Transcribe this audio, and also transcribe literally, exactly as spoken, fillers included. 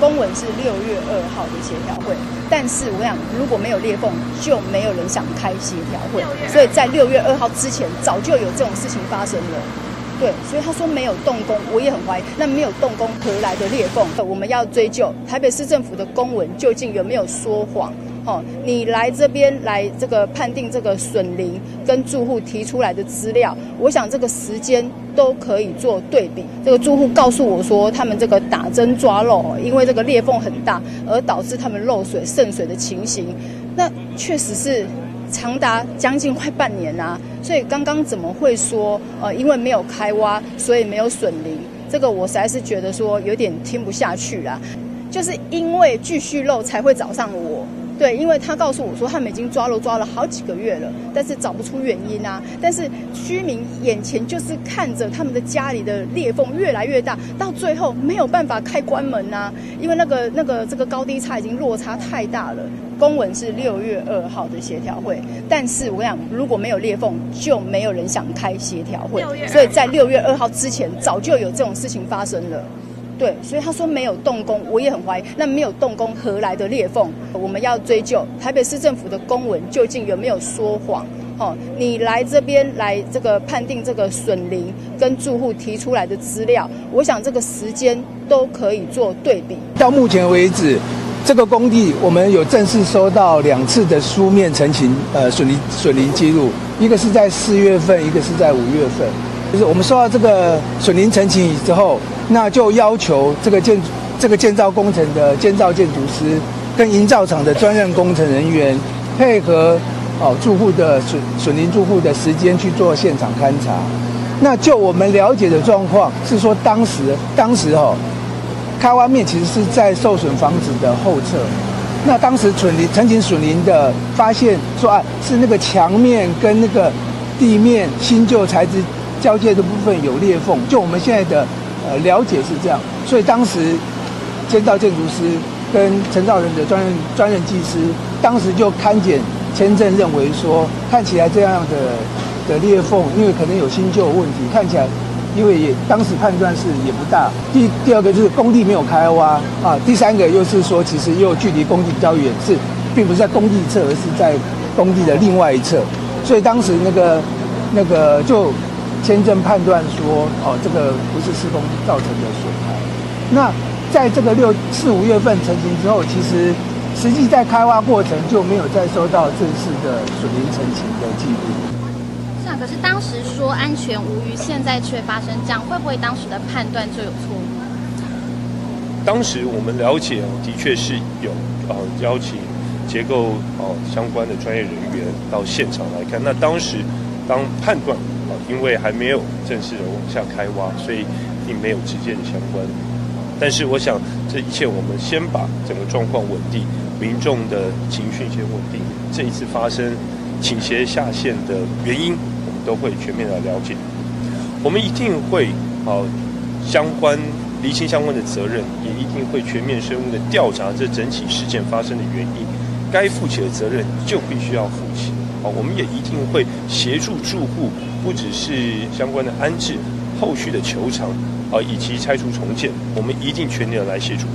公文是六月二号的协调会，但是我想如果没有裂缝，就没有人想开协调会，所以在六月二号之前，早就有这种事情发生了。对，所以他说没有动工，我也很怀疑。那没有动工何来的裂缝？我们要追究台北市政府的公文究竟有没有说谎？ 哦，你来这边来这个判定这个损邻跟住户提出来的资料，我想这个时间都可以做对比。这个住户告诉我说，他们这个打针抓漏，因为这个裂缝很大，而导致他们漏水渗水的情形，那确实是长达将近快半年啊。所以刚刚怎么会说呃，因为没有开挖，所以没有损邻？这个我实在是觉得说有点听不下去啦，就是因为继续漏才会找上我。 对，因为他告诉我说，他们已经抓漏抓了好几个月了，但是找不出原因啊。但是居民眼前就是看着他们的家里的裂缝越来越大，到最后没有办法开关门啊，因为那个那个这个高低差已经落差太大了。公文是六月二号的协调会，但是我想如果没有裂缝，就没有人想开协调会，所以在六月二号之前，早就有这种事情发生了。 对，所以他说没有动工，我也很怀疑。那没有动工何来的裂缝？我们要追究台北市政府的公文究竟有没有说谎？哦，你来这边来这个判定这个损邻跟住户提出来的资料，我想这个时间都可以做对比。到目前为止，这个工地我们有正式收到两次的书面陈情，呃，损邻损邻记录，一个是在四月份，一个是在五月份。就是我们收到这个损邻陈情之后。 那就要求这个建这个建造工程的建造建筑师跟营造厂的专任工程人员配合哦住户的损损邻住户的时间去做现场勘查。那就我们了解的状况是说当，当时当时哦，开挖面其实是在受损房子的后侧。那当时损邻陈情损邻的发现说啊，是那个墙面跟那个地面新旧材质交界的部分有裂缝。就我们现在的。 呃，了解是这样，所以当时建造建筑师跟承造人的专任专任技师，当时就勘检签证认为说，看起来这样的的裂缝，因为可能有新旧问题，看起来，因为也当时判断是也不大。第第二个就是工地没有开挖啊，第三个又是说，其实又距离工地比较远，是并不是在工地侧，而是在工地的另外一侧，所以当时那个那个就。 签证判断说，哦，这个不是施工造成的损害。那在这个六四五月份成型之后，其实实际在开挖过程就没有再收到正式的损邻陈情的记录。是啊，可是当时说安全无虞，现在却发生这样，会不会当时的判断就有错误？当时我们了解，的确是有呃邀请结构哦、呃、相关的专业人员到现场来看。那当时当判断。 因为还没有正式的往下开挖，所以并没有直接的相关。但是我想，这一切我们先把整个状况稳定，民众的情绪先稳定。这一次发生倾斜下陷的原因，我们都会全面来了解。我们一定会啊、呃、相关厘清相关的责任，也一定会全面深入的调查这整起事件发生的原因。该负起的责任就必须要负起。 哦，我们也一定会协助住户，不只是相关的安置、后续的球场，啊，以及拆除重建，我们一定全力来协助。